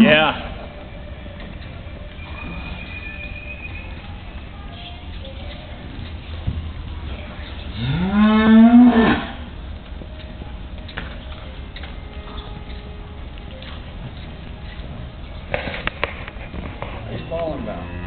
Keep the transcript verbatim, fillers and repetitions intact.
Yeah. It's falling down.